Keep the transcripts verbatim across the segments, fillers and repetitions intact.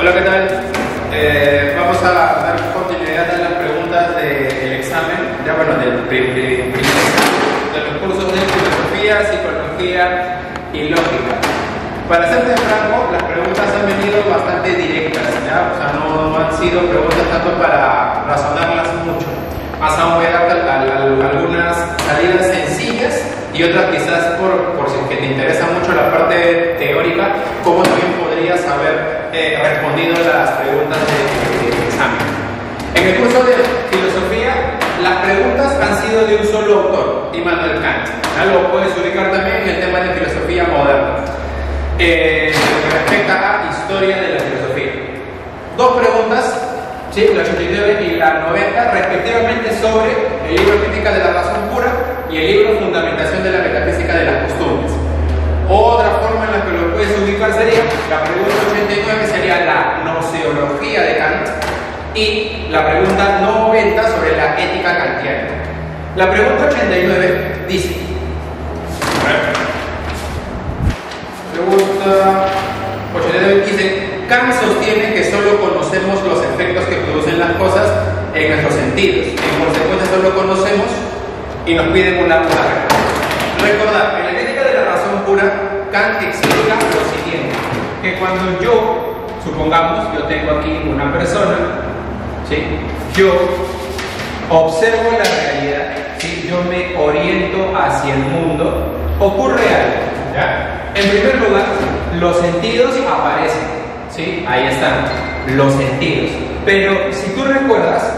Hola, ¿qué tal? Eh, vamos a dar continuidad a las preguntas del examen, ya bueno, del primer examen, de los cursos de filosofía, psicología y lógica. Para serte franco, las preguntas han venido bastante directas, ¿ya? O sea, no, no han sido preguntas tanto para razonarlas mucho. Más aún voy a dar algunas salidas sencillas y otras quizás por, por si que te interesa mucho la parte teórica, cómo también podrías haber eh, respondido las preguntas del examen. En el curso de filosofía, las preguntas han sido de un solo autor, Immanuel Kant. ¿Ya? Lo puedes ubicar también en el tema de filosofía moderna. Eh, respecto a la historia de la filosofía. Dos preguntas, ¿sí? La ochenta y nueve y la noventa, respectivamente sobre el libro Crítica de la Razón Pura y el libro Fundamentación de la Metafísica de las Costumbres. Otra forma en la que lo puedes ubicar sería, la pregunta ochenta y nueve sería la gnoseología de Kant y la pregunta noventa sobre la ética kantiana. La pregunta ochenta y nueve dice, pregunta ochenta y nueve dice, Kant sostiene que solo conocemos los efectos que producen las cosas en nuestros sentidos. En consecuencia, solo conocemos y nos piden una palabra. Recordad, en la crítica de la razón pura, Kant explica lo siguiente: que cuando yo, supongamos, yo tengo aquí una persona, ¿sí? Yo observo la realidad, ¿sí? Yo me oriento hacia el mundo, ocurre algo, ¿ya? En primer lugar, los sentidos aparecen. ¿Sí? Ahí están los sentidos, pero si tú recuerdas,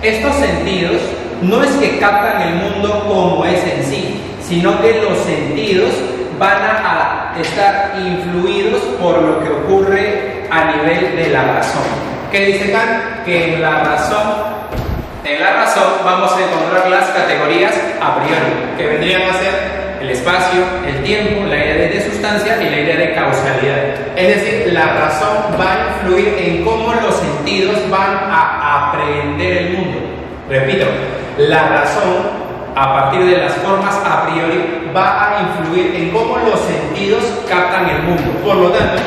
estos sentidos no es que captan el mundo como es en sí, sino que los sentidos van a estar influidos por lo que ocurre a nivel de la razón. ¿Qué dice Kant? Que en la razón, en la razón vamos a encontrar las categorías a priori, que vendrían a ser el espacio, el tiempo, la idea de sustancia y la idea de causalidad. Es decir, la razón va a influir en cómo los sentidos van a aprehender el mundo. Repito, la razón a partir de las formas a priori va a influir en cómo los sentidos captan el mundo. Por lo tanto,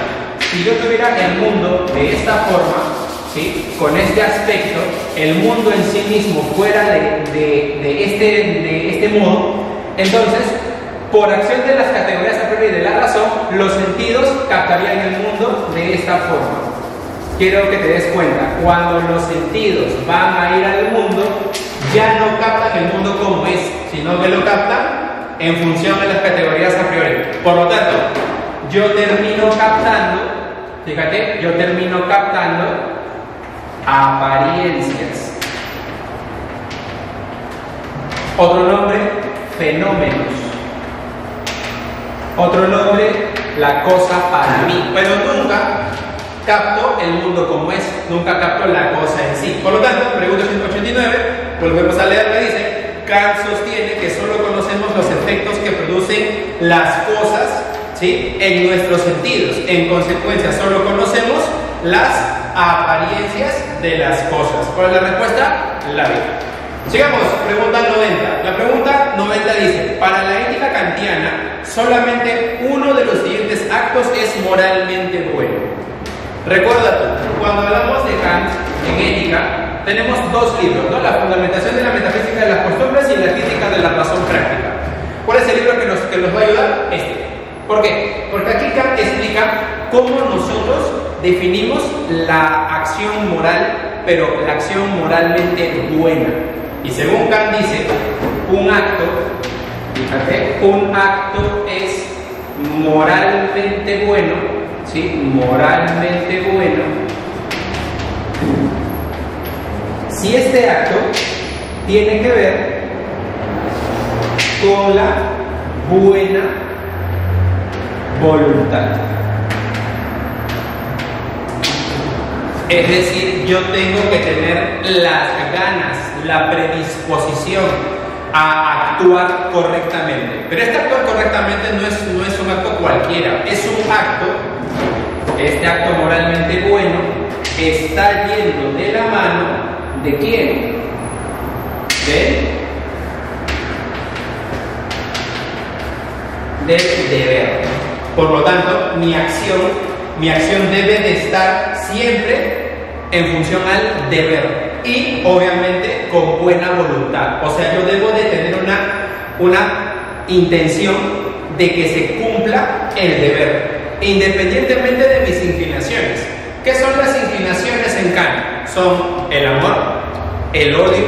si yo tuviera el mundo de esta forma, ¿sí? Con este aspecto, el mundo en sí mismo fuera de, de, de, este, de este modo, entonces, por acción de las categorías a priori de la razón, los sentidos captarían el mundo de esta forma. Quiero que te des cuenta, cuando los sentidos van a ir al mundo, ya no captan el mundo como es, sino que lo captan en función de las categorías a priori. Por lo tanto, yo termino captando, fíjate, yo termino captando apariencias. Otro nombre, fenómenos. Otro nombre, la cosa para mí. Pero nunca capto el mundo como es, nunca capto la cosa en sí. Por lo tanto, pregunta ciento ochenta y nueve, volvemos a leer, que dice, Kant sostiene que solo conocemos los efectos que producen las cosas, ¿sí? En nuestros sentidos. En consecuencia, solo conocemos las apariencias de las cosas. ¿Cuál es la respuesta? La vida. Sigamos, pregunta noventa. La pregunta noventa dice, para la ética kantiana, solamente uno de los siguientes actos es moralmente bueno. Recuerda, cuando hablamos de Kant en ética, tenemos dos libros, ¿no? La fundamentación de la metafísica de las costumbres y la crítica de la razón práctica. ¿Cuál es el libro que nos, que nos va a ayudar? Este. ¿Por qué? Porque aquí Kant explica cómo nosotros definimos la acción moral, pero la acción moralmente buena. Y según Kant dice, un acto, fíjate, un acto es moralmente bueno, ¿sí? Moralmente bueno, si este acto tiene que ver con la buena voluntad. Es decir, yo tengo que tener las ganas, la predisposición a actuar correctamente. Pero este actuar correctamente no es, no es un acto cualquiera, es un acto, este acto moralmente bueno, está yendo de la mano ¿de quién? De, del deber. Por lo tanto, mi acción, mi acción debe de estar siempre en función al deber y obviamente con buena voluntad. O sea, yo debo de tener una, una intención de que se cumpla el deber, independientemente de mis inclinaciones. ¿Qué son las inclinaciones en Kant? Son el amor, el odio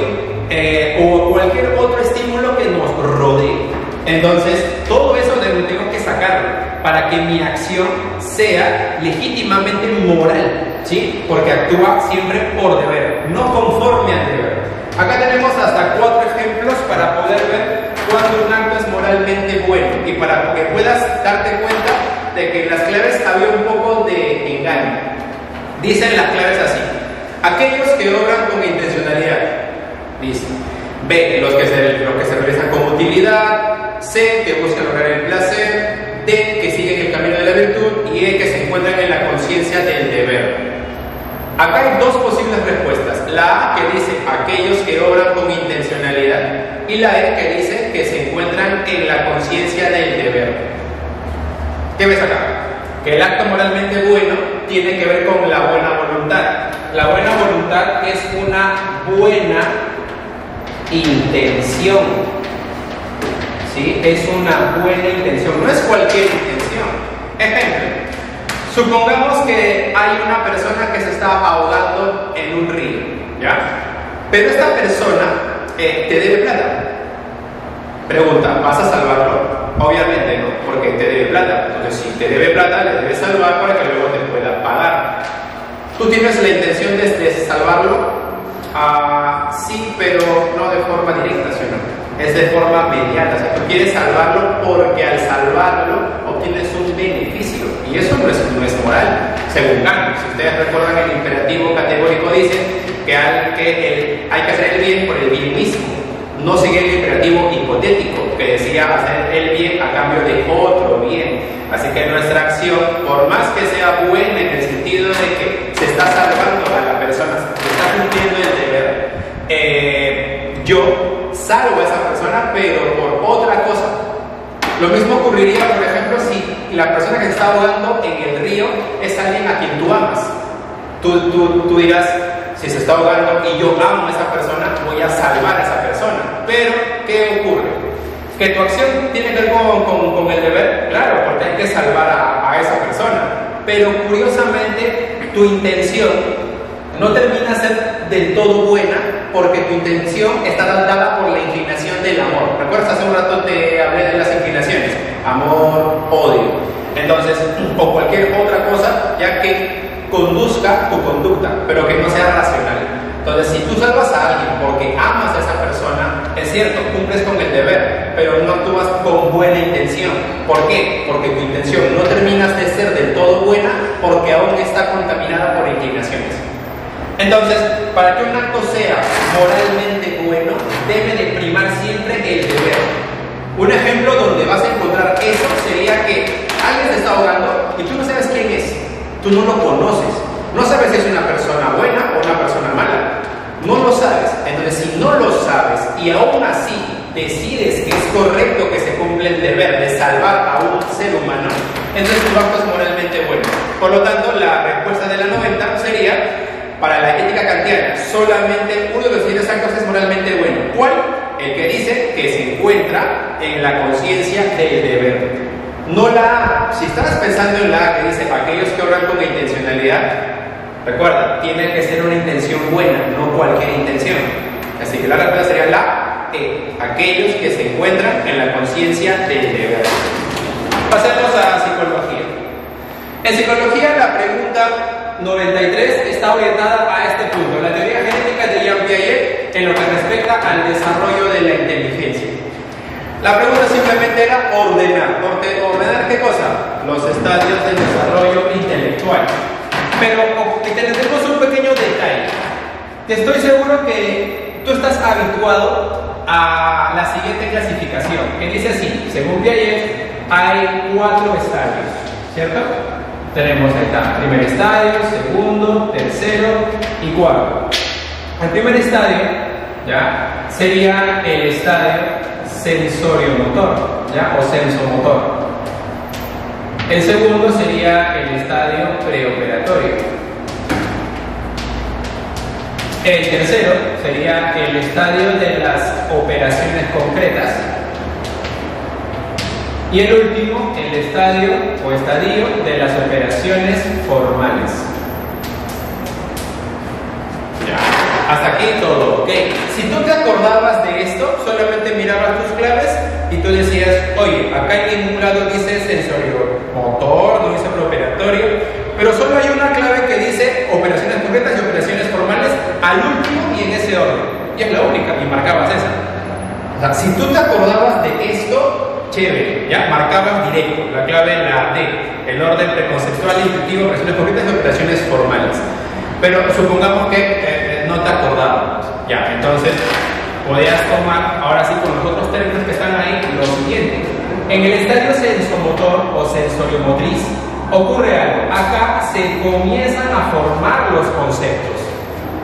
eh, o cualquier otro estímulo que nos rodee. Entonces, todo eso tengo que sacarlo para que mi acción sea legítimamente moral, ¿sí? Porque actúa siempre por deber, no conforme al deber. Acá tenemos hasta cuatro ejemplos para poder ver cuándo un acto es moralmente bueno y para que puedas darte cuenta de que en las claves había un poco de engaño. Dicen las claves así: aquellos que obran con intencionalidad. Dice B, los que se, los que se realizan con utilidad. C, que buscan lograr el placer. D, que siguen el camino de la virtud. Y E, que se encuentran en la conciencia del deber. Acá hay dos posibles respuestas: la A, que dice aquellos que obran con intencionalidad, y la E, que dice que se encuentran en la conciencia del deber. ¿Qué ves acá? Que el acto moralmente bueno tiene que ver con la buena voluntad. La buena voluntad es una buena intención, ¿sí? Es una buena intención, no es cualquier intención. Ejemplo, supongamos que hay una persona que se está ahogando en un río, ¿ya? Pero esta persona eh, te debe plata. Pregunta, ¿vas a salvarlo? Obviamente no, porque te debe plata. Entonces, si te debe plata, le debes salvar para que luego te pueda pagar. ¿Tú tienes la intención de, de salvarlo? Ah, sí, pero no de forma directa, ¿sí o no? Es de forma mediata. O sea, tú quieres salvarlo porque al salvarlo obtienes un beneficio. Y eso no es, no es moral, según Kant. Si ustedes recuerdan, el imperativo categórico dice que, hay que, el, hay que hacer el bien por el bien mismo. No sigue el imperativo hipotético que decía hacer el bien a cambio de otro bien. Así que nuestra acción, por más que sea buena en el sentido de que se está salvando a la persona, se está cumpliendo el deber, eh, yo salvo a esa persona pero por otra cosa. Lo mismo ocurriría, por ejemplo, si la persona que se está ahogando en el río es alguien a quien tú amas. Tú, tú, tú dirás, si se está ahogando y yo amo a esa persona, voy a salvar a esa persona. Pero, ¿qué ocurre? ¿Que tu acción tiene que ver con, con, con el deber? Claro, porque hay que salvar a, a esa persona. Pero, curiosamente, tu intención no termina de ser del todo buena porque tu intención está dada por la inclinación del amor. ¿Recuerdas? Hace un rato te hablé de las inclinaciones. Amor, odio. Entonces, o cualquier otra cosa, ya que conduzca tu conducta, pero que no sea racional. Entonces, si tú salvas a alguien porque amas a esa persona, es cierto, cumples con el deber, pero no actúas con buena intención. ¿Por qué? Porque tu intención no terminas de ser del todo buena porque aún está contaminada por inclinaciones. Entonces, para que un acto sea moralmente bueno, debe de primar siempre el deber. Un ejemplo donde vas a encontrar eso sería que alguien se está ahogando y tú no sabes quién es. Tú no lo conoces, no sabes si es una persona buena o una persona mala, no lo sabes. Entonces, si no lo sabes y aún así decides que es correcto que se cumpla el deber de salvar a un ser humano, entonces tu acto es moralmente bueno. Por lo tanto, la respuesta de la noventa sería, para la ética kantiana, solamente uno de los siguientes actos es moralmente bueno. ¿Cuál? El que dice que se encuentra en la conciencia del deber. No la A. Si estabas pensando en la A, que dice aquellos que obran con intencionalidad, recuerda, tiene que ser una intención buena, no cualquier intención. Así que la respuesta sería la E, aquellos que se encuentran en la conciencia del deber. Pasemos a psicología. En psicología, la pregunta noventa y tres está orientada a este punto: la teoría genética de Jean Piaget en lo que respecta al desarrollo de la inteligencia. La pregunta simplemente era ordenar. ¿Ordenar qué cosa? Los estadios del desarrollo intelectual. Pero tenemos un pequeño detalle. Estoy seguro que tú estás habituado a la siguiente clasificación, que dice así: según Piaget, hay cuatro estadios, ¿cierto? Tenemos el primer estadio, segundo, tercero y cuarto. El primer estadio, ¿ya?, sería el estadio sensorio-motor, ¿ya?, o sensomotor. El segundo sería el estadio preoperatorio. El tercero sería el estadio de las operaciones concretas. Y el último, el estadio o estadio de las operaciones formales. Ya. Hasta aquí todo, ¿ok? Si tú te acordabas de esto, solamente mirabas tus claves y tú decías, oye, acá en ningún lado dice sensorio motor, no dice preoperatorio, pero solo hay una clave que dice operaciones concretas y operaciones formales al último y en ese orden. Y es la única, y marcabas esa. O sea, si tú te acordabas de esto, chévere, ya marcabas directo la clave en la D, el orden preconceptual, intuitivo, operaciones concretas y operaciones formales. Pero supongamos que eh, no te acordabas, ya, entonces podías tomar ahora sí con los otros términos que están ahí lo siguiente. En el estadio sensomotor o sensoriomotriz ocurre algo, acá se comienzan a formar los conceptos.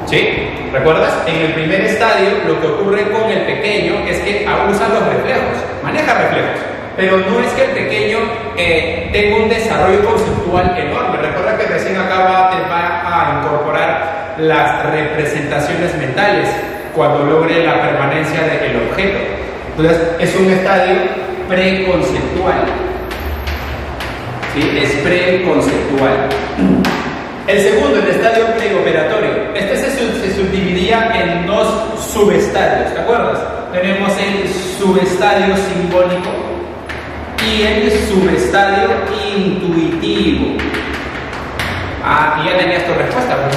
¿Sí? ¿Recuerdas? En el primer estadio lo que ocurre con el pequeño es que abusa los reflejos, maneja reflejos, pero no es que el pequeño eh, tenga un desarrollo conceptual enorme. Recuerda que recién acaba te va a incorporar las representaciones mentales cuando logre la permanencia del objeto. Entonces es un estadio preconceptual. ¿Sí? Es preconceptual. El segundo, el estadio preoperatorio. Este se, sub, se subdividía en dos subestadios, ¿te acuerdas? Tenemos el subestadio simbólico y el subestadio intuitivo. Ah, y ya tenías tu respuesta, ¿verdad?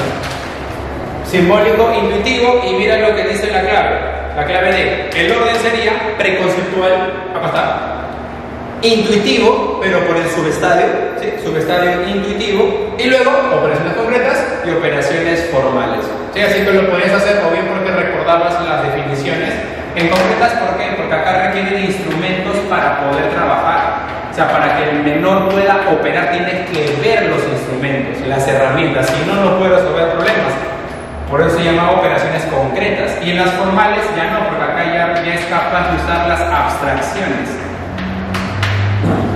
Simbólico, intuitivo, y mira lo que dice la clave. La clave de, el orden sería preconceptual, acá está. Intuitivo, pero por el subestadio, ¿sí? Subestadio intuitivo, y luego operaciones concretas y operaciones formales, ¿sí? Así que lo podías hacer o bien porque recordabas las definiciones en concretas. ¿Por qué? Porque acá requieren instrumentos para poder trabajar, o sea, para que el menor pueda operar tienes que ver los instrumentos, las herramientas, si no, no puedes resolver problemas. Por eso se llama operaciones concretas. Y en las formales ya no, porque acá ya, ya es capaz de usar las abstracciones.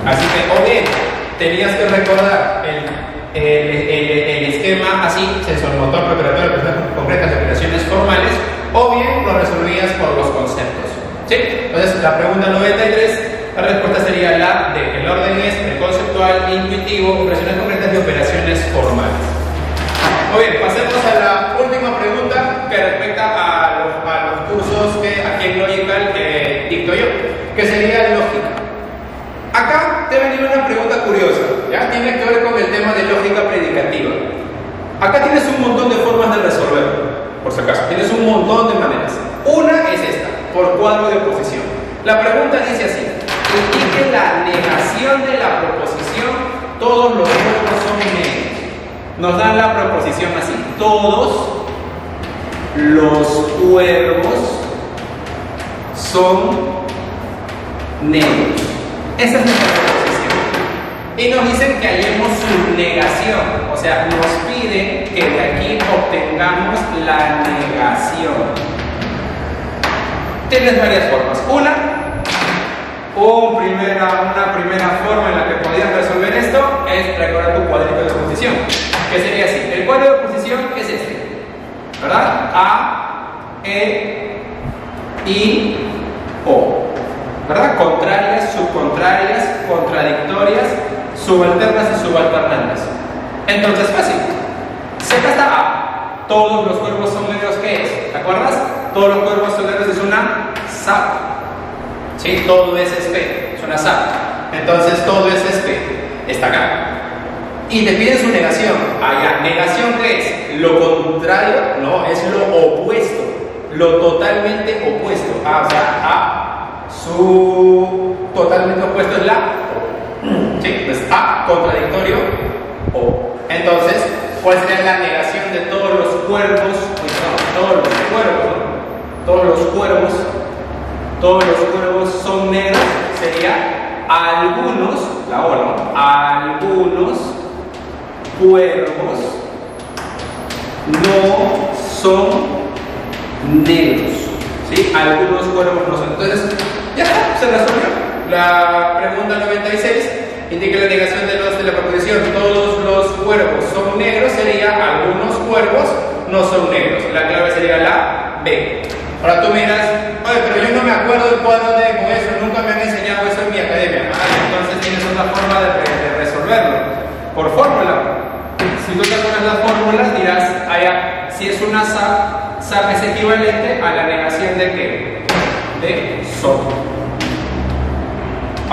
Así que, o bien, tenías que recordar el, el, el, el esquema así, sensormotor, preparatorio, operaciones concretas, operaciones formales, o bien lo resolvías por los conceptos, ¿sí? Entonces, la pregunta noventa y tres, la respuesta sería la de que el orden es preconceptual, intuitivo, operaciones concretas y operaciones formales. Muy bien, pasemos a la última pregunta que respecta a los, a los cursos que aquí en Logical que dicto yo, que sería lógica. Acá te venía una pregunta curiosa, ya tiene que ver con el tema de lógica predicativa. Acá tienes un montón de formas de resolverlo, por si acaso, tienes un montón de maneras. Una es esta, por cuadro de oposición. La pregunta dice así: indique la negación de la proposición, todos los otros son negros. Nos dan la proposición así: todos los cuervos son negros. Esa es nuestra proposición. Y nos dicen que hallemos su negación. O sea, nos piden que de aquí obtengamos la negación. Tienes varias formas. Una, un primera, una primera forma en la que podías resolver esto es recordar tu cuadrito de oposición. Que sería así. El cuadro de oposición es este, ¿verdad? A, E, I, O. ¿Verdad? Contrarias, subcontrarias, contradictorias, subalternas y subalternantes. Entonces, fácil. Si acá está A, todos los cuervos son negros, ¿qué es? ¿Te acuerdas? Todos los cuervos son negros es una S A P. ¿Sí? Todo es S P, es una S A P. Entonces, todo es S P. Está acá. Y te piden su negación. Allá, ¿negación qué es? Lo contrario, no, es lo opuesto. Lo totalmente opuesto. Ah, o sea, A. Su totalmente opuesto es la O. Sí, pues A, contradictorio, O. Entonces, ¿cuál sería la negación de todos los cuervos? Pues no, todos los cuervos, ¿no? Todos los cuervos, todos los cuervos son negros, sería algunos, la O, ¿no? Algunos cuervos no son negros. ¿Sí? Algunos cuervos no son. Entonces, ya está, se resolvió. La pregunta noventa y seis indica la negación de los de la proposición todos los cuervos son negros sería algunos cuervos no son negros. La clave sería la B. Ahora tú miras, oye, pero yo no me acuerdo el cuadro de con eso, nunca me han enseñado eso en mi academia. Ah, entonces tienes otra forma de, de resolverlo, por fórmula. Si tú te acuerdas las fórmulas, dirás, allá, si es una S A P, S A P es equivalente a la negación de qué? De S O P.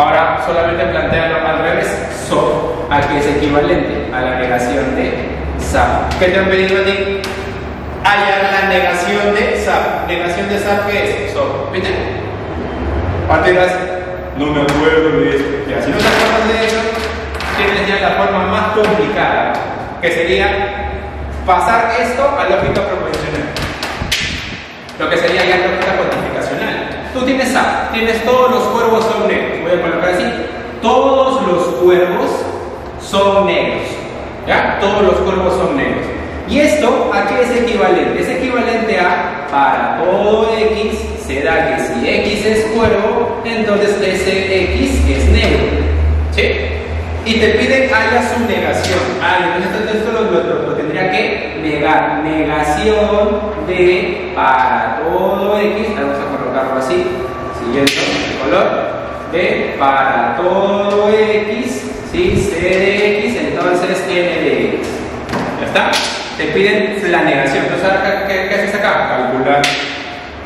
Ahora solamente plantealo al revés, S O P, aquí es equivalente a la negación de S A P. ¿Qué te han pedido a ti? Hallar la negación de S A P. ¿Negación de S A P qué es? S O P. ¿Viste? Aparte dirás, no me acuerdo de eso. Ya, si no te acuerdas de eso, tienes ya la forma más complicada, que sería pasar esto a lógica proposicional. Lo que sería ya lógica cuantificacional. Tú tienes S A P, tienes todos los cuervos son negros. Voy a colocar así: todos los cuervos son negros. ¿Ya? Todos los cuervos son negros. ¿Y esto a qué es equivalente? Es equivalente a para todo X será que si X es cuervo, entonces ese X es negro. ¿Sí? Y te piden haya su negación. Ah, entonces esto lo, lo, lo tendría que negar. Negación de para todo X. Vamos a colocarlo así, siguiendo el color. De para todo X, ¿sí? C de X, entonces N de X. ¿Ya está? Te piden la negación. Entonces, ¿qué, qué haces acá? Calcular.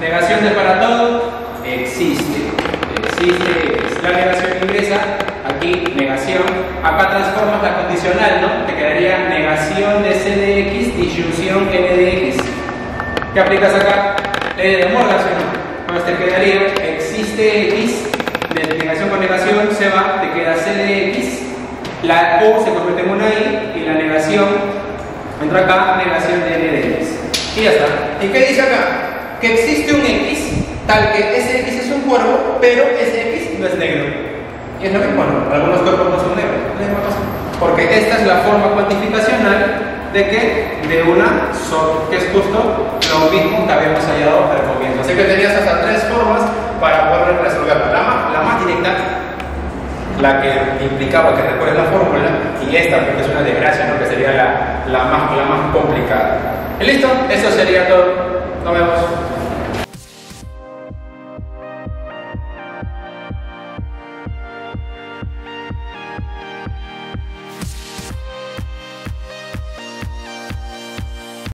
Negación de para todo, existe. Existe, es la negación ingresa. Aquí, negación. Acá transformas la condicional, ¿no? Te quedaría negación de C de X, disyunción N de X. ¿Qué aplicas acá? Ley de Morgan, ¿no? Entonces te quedaría existe X. De negación con negación se va, te queda C de X. La O se convierte en una I y la negación. Entra acá, negación de N de X. Y ya está. ¿Y qué dice acá? Que existe un X, tal que ese X es un cuervo, pero ese X no es negro. Y es lo mismo, ¿no? Algunos cuervos no son negros. Porque esta es la forma cuantificacional de que de una S O P, que es justo lo mismo que habíamos hallado al comienzo. Así que tenías hasta tres formas para poder resolverla. La más, la más directa, la que implicaba que recuerdes la fórmula, y esta, porque es una desgracia, ¿no? Que sería la, la, más, la más complicada. ¿Y listo? Eso sería todo. Nos vemos.